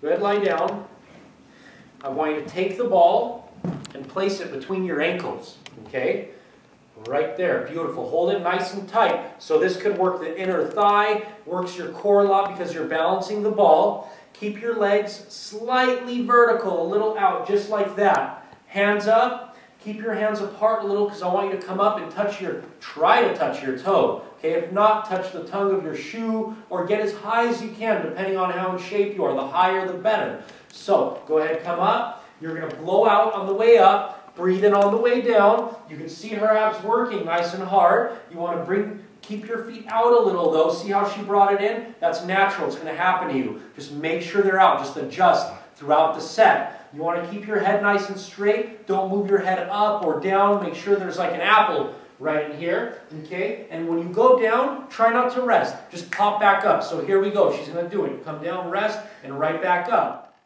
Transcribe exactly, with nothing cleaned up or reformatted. Go ahead, lie down. I want you to take the ball and place it between your ankles, okay? Right there, beautiful. Hold it nice and tight. So this could work the inner thigh, works your core a lot because you're balancing the ball. Keep your legs slightly vertical, a little out, just like that. Hands up. Keep your hands apart a little because I want you to come up and touch your, try to touch your toe. Okay, if not, touch the tongue of your shoe or get as high as you can depending on how in shape you are. The higher, the better. So, go ahead, come up. You're going to blow out on the way up, breathe in on the way down. You can see her abs working nice and hard. You want to bring, keep your feet out a little though. See how she brought it in? That's natural. It's going to happen to you. Just make sure they're out. Just adjust throughout the set. You want to keep your head nice and straight. Don't move your head up or down. Make sure there's like an apple right in here. Okay? And when you go down, try not to rest. Just pop back up. So here we go. She's going to do it. Come down, rest, and right back up.